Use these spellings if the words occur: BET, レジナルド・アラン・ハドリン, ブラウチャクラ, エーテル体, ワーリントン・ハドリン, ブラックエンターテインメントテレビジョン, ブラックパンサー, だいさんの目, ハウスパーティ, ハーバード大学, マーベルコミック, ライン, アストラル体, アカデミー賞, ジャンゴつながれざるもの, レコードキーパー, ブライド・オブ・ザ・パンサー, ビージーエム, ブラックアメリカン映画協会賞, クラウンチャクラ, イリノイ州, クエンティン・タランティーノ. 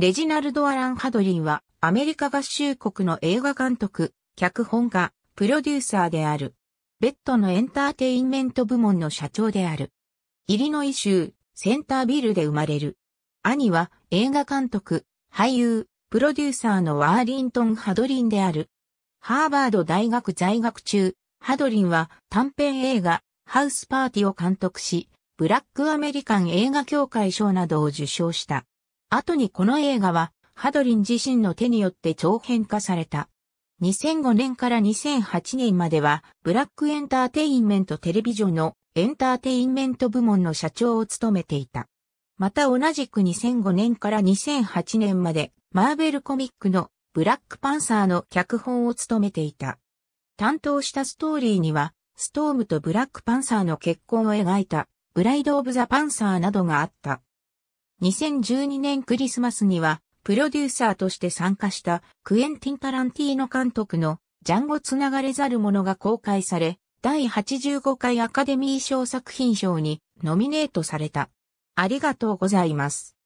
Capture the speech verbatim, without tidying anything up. レジナルド・アラン・ハドリンはアメリカ合衆国の映画監督、脚本家、プロデューサーである。ビーイーティーのエンターテインメント部門の社長である。イリノイ州センタービルで生まれる。兄は映画監督、俳優、プロデューサーのワーリントン・ハドリンである。ハーバード大学在学中、ハドリンは短編映画、ハウスパーティを監督し、ブラックアメリカン映画協会賞などを受賞した。後にこの映画は、ハドリン自身の手によって長編化された。にせんごねんからにせんはちねんまでは、ブラックエンターテインメントテレビジョンのエンターテインメント部門の社長を務めていた。また同じくにせんごねんからにせんはちねんまで、マーベルコミックのブラックパンサーの脚本を務めていた。担当したストーリーには、ストームとブラックパンサーの結婚を描いた、ブライド・オブ・ザ・パンサーなどがあった。にせんじゅうにねんクリスマスには、プロデューサーとして参加したクエンティン・タランティーノ監督のジャンゴつながれざるものが公開され、第はちじゅうごかいアカデミー賞作品賞にノミネートされた。ありがとうございます。